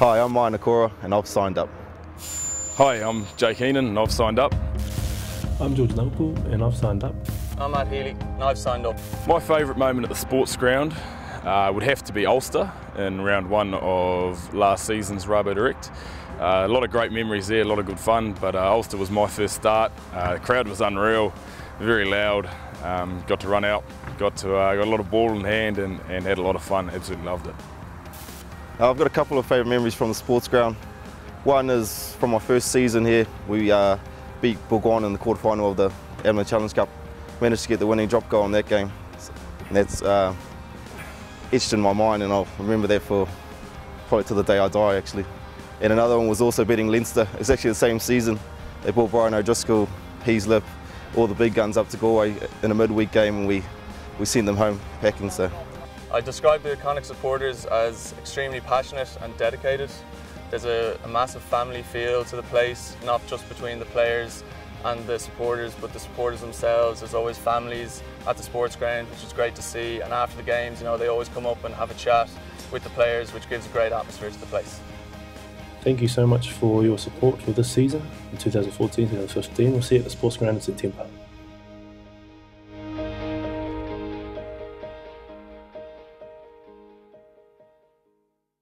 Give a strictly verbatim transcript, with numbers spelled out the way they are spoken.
Hi, I'm Miah Nikora and I've signed up. Hi, I'm Jake Heenan and I've signed up. I'm George Naoupu and I've signed up. I'm Matt Healy and I've signed up. My favourite moment at the sports ground uh, would have to be Ulster in round one of last season's Rabo Direct. Uh, a lot of great memories there, a lot of good fun, but uh, Ulster was my first start. Uh, the crowd was unreal, very loud, um, got to run out, got to uh, got a lot of ball in hand and, and had a lot of fun, absolutely loved it. I've got a couple of favourite memories from the sports ground. One is from my first season here. We uh, beat Bourgoin in the quarterfinal of the Amlin Challenge Cup. Managed to get the winning drop goal in that game. And that's uh, etched in my mind and I'll remember that for probably till the day I die actually. And another one was also beating Leinster. It's actually the same season. They brought Brian O'Driscoll, Heaslip, all the big guns up to Galway in a midweek game and we, we sent them home packing. So. I describe the Iconic supporters as extremely passionate and dedicated. There's a, a massive family feel to the place, not just between the players and the supporters, but the supporters themselves. There's always families at the sports ground, which is great to see. And after the games, you know, they always come up and have a chat with the players, which gives a great atmosphere to the place. Thank you so much for your support for this season, in twenty fourteen to twenty fifteen. We'll see you at the sports ground in September.